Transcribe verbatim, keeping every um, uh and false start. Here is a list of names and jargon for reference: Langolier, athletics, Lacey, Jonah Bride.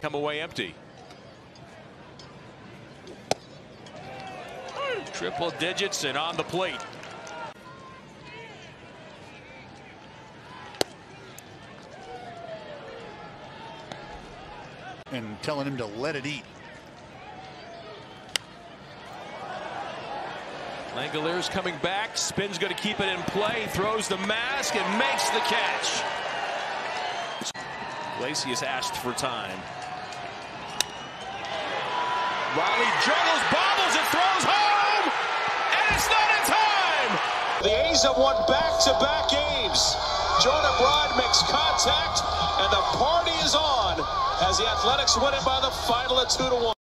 come away empty. Triple digits and on the plate. And telling him to let it eat. Langolier's coming back. Spin's going to keep it in play. Throws the mask and makes the catch. Lacey has asked for time. Riley juggles, bobbles, and throws home! And it's not in time! The A's have won back-to-back games. Jonah Bride makes contact, and the party is on as the Athletics win it by the final of two to one.